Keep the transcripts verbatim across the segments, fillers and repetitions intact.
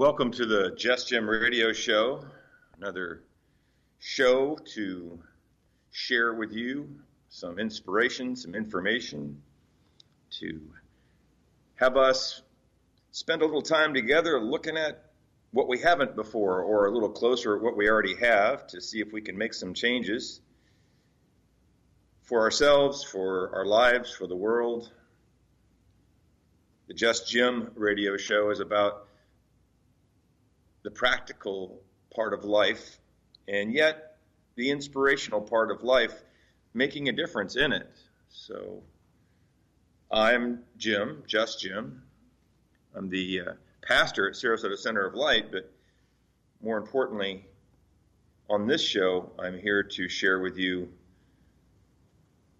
Welcome to the Just Gem Radio Show, another show to share with you some inspiration, some information, to have us spend a little time together looking at what we haven't before or a little closer at what we already have to see if we can make some changes for ourselves, for our lives, for the world. The Just Gem Radio Show is about the practical part of life and yet the inspirational part of life, making a difference in it. So I'm Jim, Just Jim. I'm the uh, pastor at Sarasota Center of Light, but more importantly, on this show, I'm here to share with you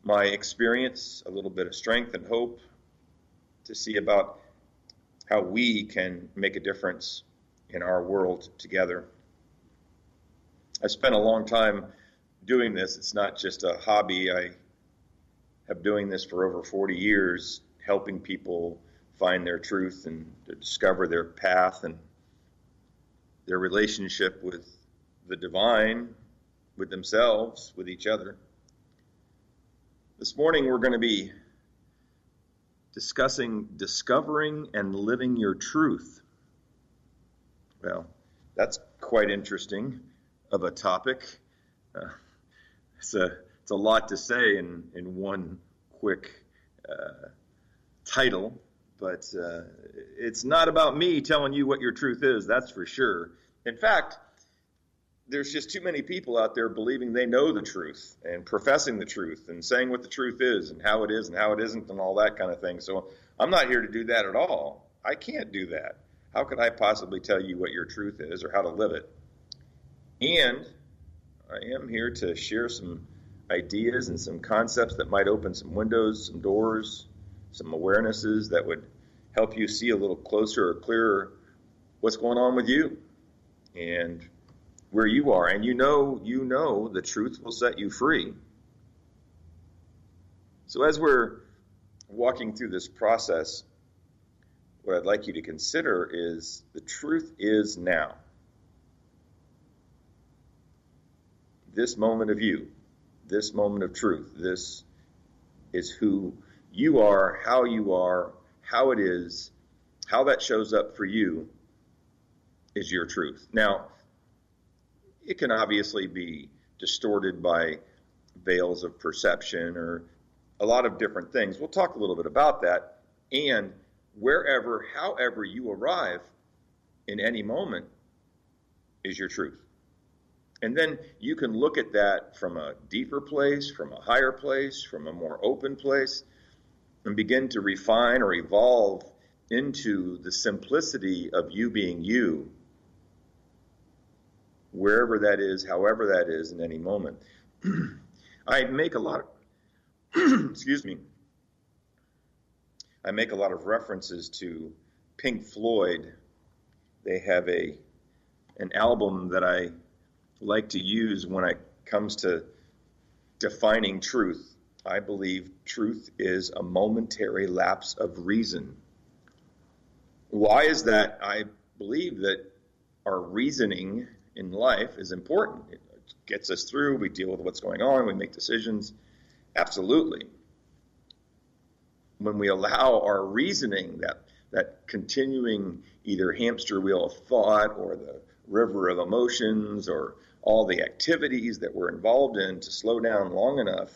my experience, a little bit of strength and hope to see about how we can make a difference in our world together. I spent a long time doing this. It's not just a hobby. I have doing this for over forty years, helping people find their truth and to discover their path and their relationship with the divine, with themselves, with each other. This morning we're going to be discussing discovering and living your truth. Well, that's quite interesting of a topic. Uh, it's, a, it's a lot to say in, in one quick uh, title. But uh, it's not about me telling you what your truth is, that's for sure. In fact, there's just too many people out there believing they know the truth and professing the truth and saying what the truth is and how it is and how it isn't and all that kind of thing. So I'm not here to do that at all. I can't do that. How could I possibly tell you what your truth is or how to live it? And I am here to share some ideas and some concepts that might open some windows, some doors, some awarenesses that would help you see a little closer or clearer what's going on with you and where you are. And you know, you know the truth will set you free. So as we're walking through this process, what I'd like you to consider is the truth is now. This moment of you, this moment of truth, this is who you are, how you are, how it is, how that shows up for you is your truth. Now, it can obviously be distorted by veils of perception or a lot of different things. We'll talk a little bit about that. And wherever, however you arrive in any moment is your truth. And then you can look at that from a deeper place, from a higher place, from a more open place, and begin to refine or evolve into the simplicity of you being you, wherever that is, however that is in any moment. I make a lot of, excuse me, I make a lot of references to Pink Floyd. They have a an album that I like to use when it comes to defining truth. I believe truth is a momentary lapse of reason. Why is that? I believe that our reasoning in life is important. It gets us through, we deal with what's going on, we make decisions. Absolutely. When we allow our reasoning, that, that continuing either hamster wheel of thought or the river of emotions or all the activities that we're involved in to slow down long enough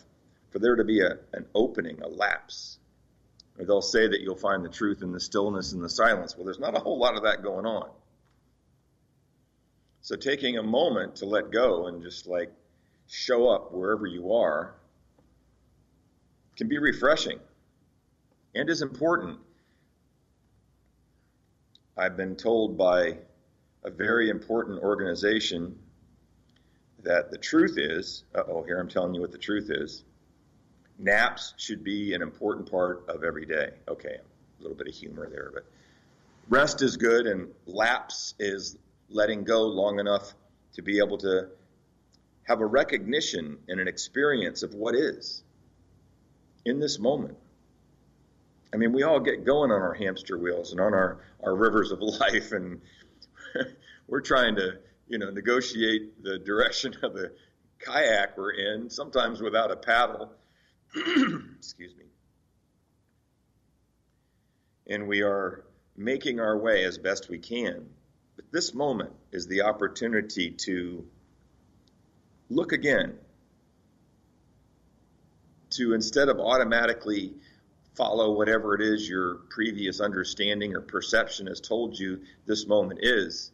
for there to be a, an opening, a lapse. Or they'll say that you'll find the truth in the stillness and the silence. Well, there's not a whole lot of that going on. So taking a moment to let go and just like show up wherever you are can be refreshing and is important. I've been told by a very important organization that the truth is, uh-oh, here I'm telling you what the truth is, naps should be an important part of every day. Okay, a little bit of humor there, but rest is good and lapse is letting go long enough to be able to have a recognition and an experience of what is in this moment. I mean, we all get going on our hamster wheels and on our, our rivers of life and we're trying to, you know, negotiate the direction of the kayak we're in, sometimes without a paddle. Excuse me. And we are making our way as best we can. But this moment is the opportunity to look again, to instead of automatically follow whatever it is your previous understanding or perception has told you this moment is,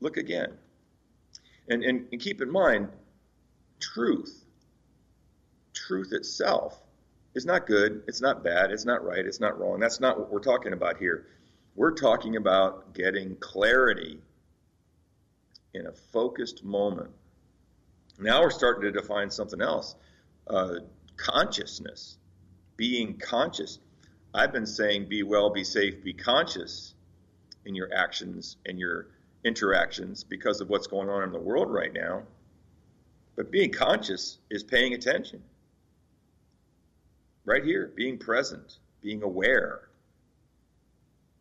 look again. And, and, and keep in mind, truth, truth itself is not good, it's not bad, it's not right, it's not wrong. That's not what we're talking about here. We're talking about getting clarity in a focused moment. Now we're starting to define something else. Uh, consciousness, being conscious. I've been saying be well, be safe, be conscious in your actions and your interactions because of what's going on in the world right now. But being conscious is paying attention. Right here, being present, being aware.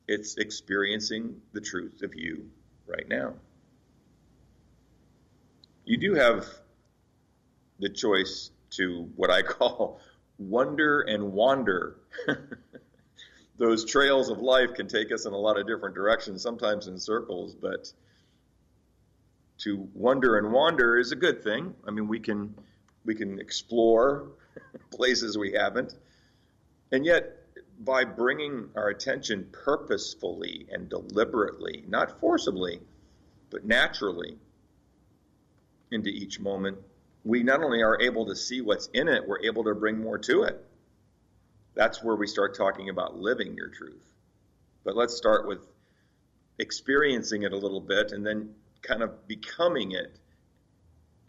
It's experiencing the truth of you right now. You do have the choice to what I call wonder and wander. Those trails of life can take us in a lot of different directions, sometimes in circles, but to wonder and wander is a good thing. I mean, we can, we can explore places we haven't, and yet, by bringing our attention purposefully and deliberately, not forcibly, but naturally into each moment, we not only are able to see what's in it, we're able to bring more to it. That's where we start talking about living your truth. But let's start with experiencing it a little bit and then kind of becoming it,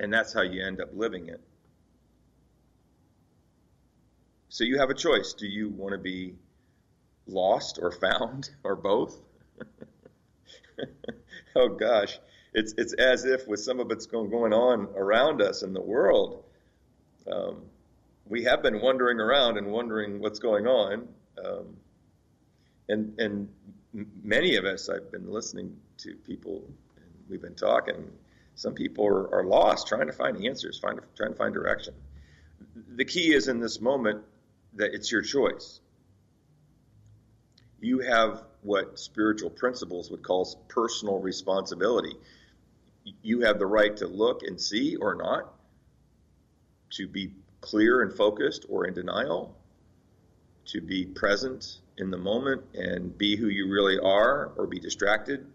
and that's how you end up living it. So you have a choice. Do you want to be lost or found or both? Oh gosh, it's it's as if with some of it's going on around us in the world, um, we have been wandering around and wondering what's going on. Um, and and many of us, I've been listening to people, and we've been talking. Some people are, are lost, trying to find answers, find, trying to find direction. The key is in this moment that it's your choice. You have what spiritual principles would call personal responsibility. You have the right to look and see or not, to be clear and focused or in denial, to be present in the moment and be who you really are or be distracted.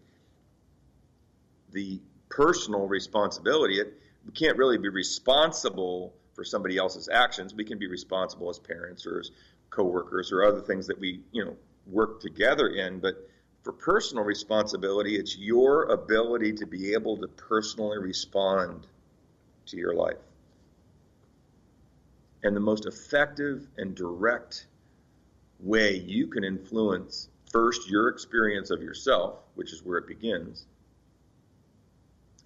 The personal responsibility, it, we can't really be responsible for somebody else's actions. We can be responsible as parents or as coworkers or other things that we, you know, work together in, but for personal responsibility, it's your ability to be able to personally respond to your life. And the most effective and direct way you can influence first your experience of yourself, which is where it begins,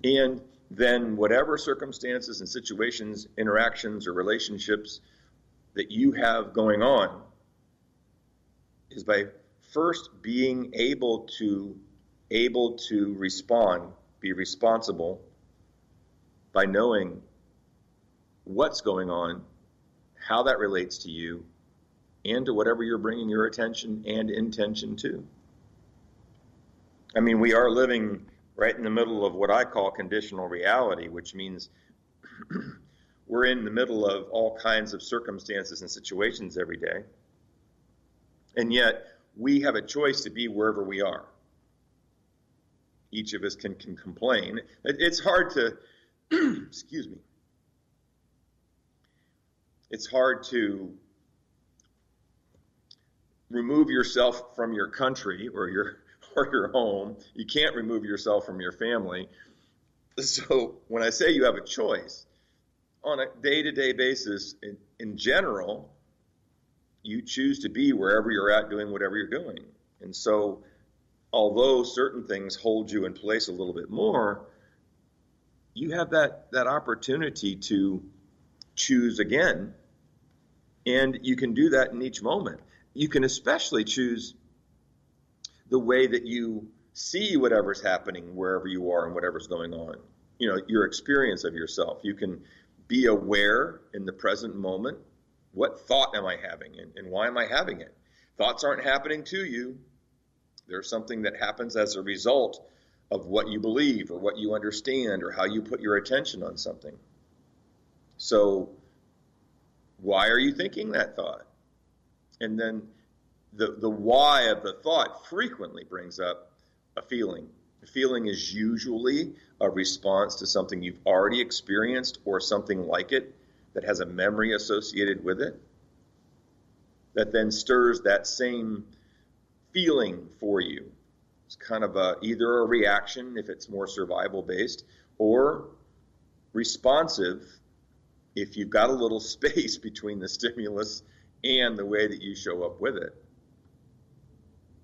and then whatever circumstances and situations, interactions, or relationships that you have going on is by first being able to, able to respond, be responsible by knowing what's going on, how that relates to you, and to whatever you're bringing your attention and intention to. I mean, we are living right in the middle of what I call conditional reality, which means we're in the middle of all kinds of circumstances and situations every day. And yet, we have a choice to be wherever we are. Each of us can, can complain. It's hard to, excuse me, it's hard to remove yourself from your country or your or your home. You can't remove yourself from your family. So when I say you have a choice, on a day-to-day basis, in, in general, you choose to be wherever you're at doing whatever you're doing. And so although certain things hold you in place a little bit more, you have that, that opportunity to choose again. And you can do that in each moment. You can especially choose the way that you see whatever's happening wherever you are and whatever's going on. You know, your experience of yourself. You can be aware in the present moment. What thought am I having, and, and why am I having it? Thoughts aren't happening to you. There's something that happens as a result of what you believe or what you understand or how you put your attention on something. So why are you thinking that thought? And then the, the why of the thought frequently brings up a feeling. The feeling is usually a response to something you've already experienced or something like it that has a memory associated with it that then stirs that same feeling for you. It's kind of a, either a reaction if it's more survival-based, or responsive if you've got a little space between the stimulus and the way that you show up with it.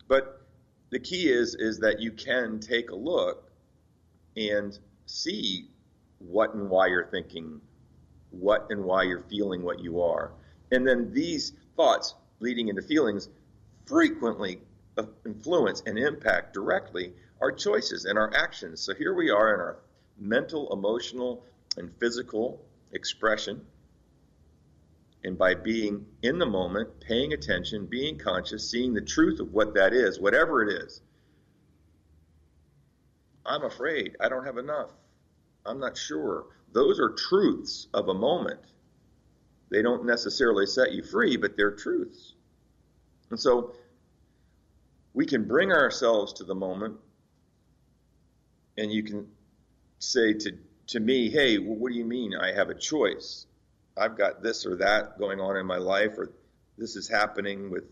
But the key is, is that you can take a look and see what and why you're thinking, what and why you're feeling what you are. And then these thoughts leading into feelings frequently influence and impact directly our choices and our actions. So here we are in our mental, emotional, and physical expression. And by being in the moment, paying attention, being conscious, seeing the truth of what that is, whatever it is. I'm afraid. I don't have enough. I'm not sure. Those are truths of a moment. They don't necessarily set you free, but they're truths. And so we can bring ourselves to the moment, and you can say to, to me, hey, well, what do you mean I have a choice? I've got this or that going on in my life, or this is happening with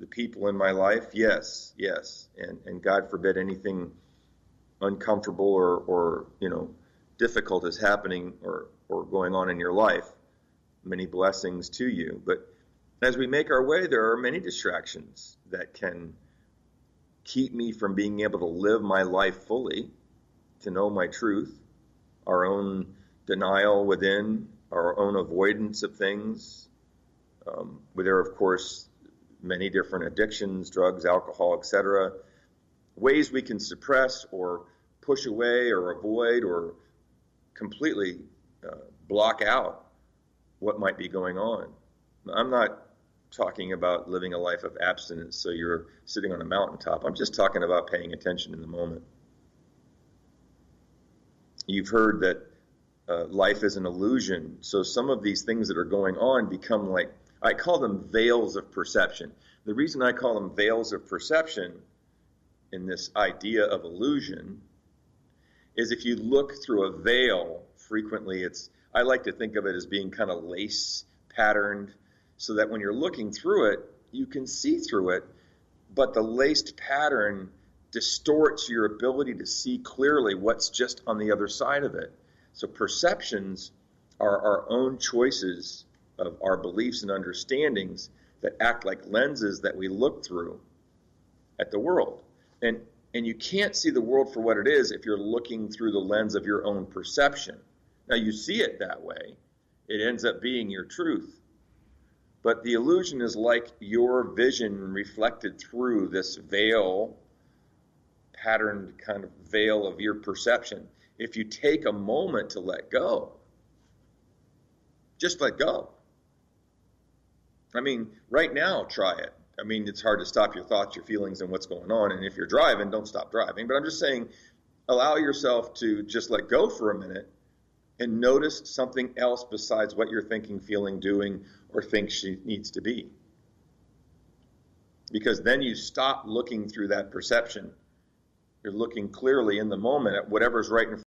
the people in my life. Yes, yes. And, and God forbid anything uncomfortable or, or, you know, difficult is happening or, or going on in your life. Many blessings to you. But as we make our way, there are many distractions that can keep me from being able to live my life fully, to know my truth, our own denial within, our own avoidance of things. Um, there are, of course, many different addictions, drugs, alcohol, et cetera, ways we can suppress or push away or avoid or completely uh, block out what might be going on. I'm not talking about living a life of abstinence so you're sitting on a mountaintop. I'm just talking about paying attention in the moment. You've heard that uh, life is an illusion, so some of these things that are going on become like, I call them veils of perception. The reason I call them veils of perception in this idea of illusion is if you look through a veil, frequently it's, I like to think of it as being kind of lace patterned, so that when you're looking through it, you can see through it, but the laced pattern distorts your ability to see clearly what's just on the other side of it. So perceptions are our own choices of our beliefs and understandings that act like lenses that we look through at the world. And, and you can't see the world for what it is if you're looking through the lens of your own perception. Now, you see it that way. It ends up being your truth. But the illusion is like your vision reflected through this veil, patterned kind of veil of your perception. If you take a moment to let go, just let go. I mean, right now, try it. I mean, it's hard to stop your thoughts, your feelings, and what's going on. And if you're driving, don't stop driving. But I'm just saying, allow yourself to just let go for a minute and notice something else besides what you're thinking, feeling, doing, or think she needs to be. Because then you stop looking through that perception. You're looking clearly in the moment at whatever's right in front of you.